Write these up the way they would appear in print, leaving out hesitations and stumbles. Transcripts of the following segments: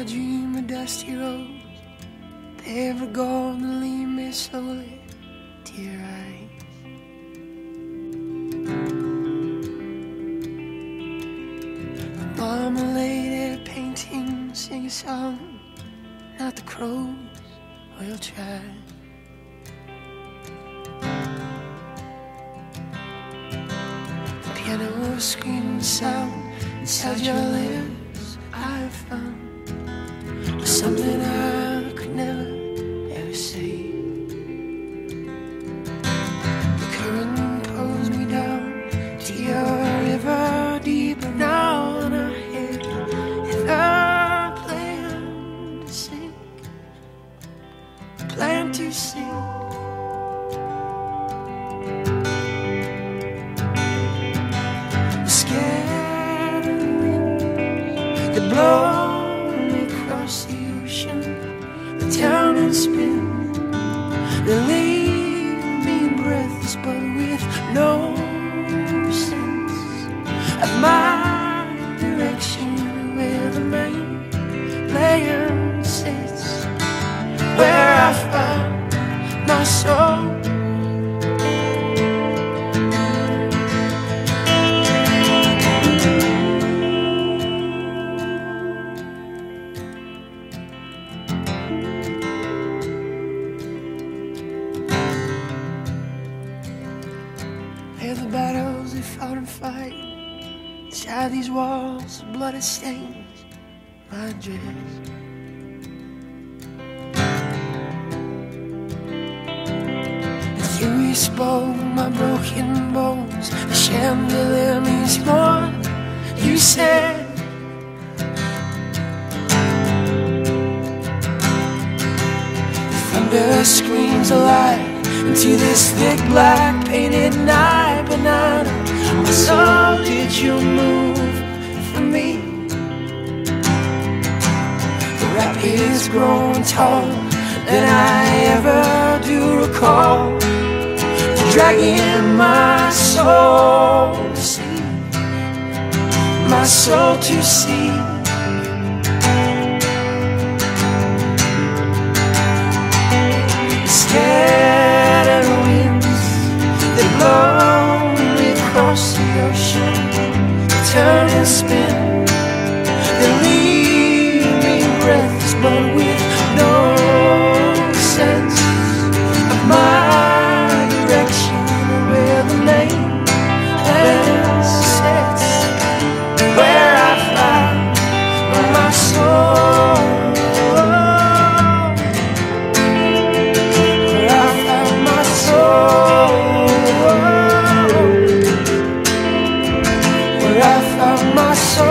I dream of dusty roads, they were gone to lead me slowly to your eyes. Mama lay there painting, sing a song, not the crows will try. The piano screams sound inside your lips I found something I could never ever say. The current pulls me down to your river deeper now, and I hear if I plan to sink, plan to sink. Blowing across the ocean, the town is spinning. They leave me breathless, but with no sense of my direction. Where the main player sits, where I find my soul. Hear the battles they fought and fight inside these walls, blood it stains my dress. And through you spoke my broken bones, the chandelier means more. You said the thunder screams alive into this thick black painted night, but not a soul did you move for me. The rap is grown tall than I ever do recall, dragging my soul to sea, my soul to sea. Turn and spin, they leave me breathless, but with no sense of my direction. Where the main land sets, where I find my soul, where I find my soul. I found my soul,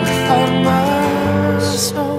I found my soul.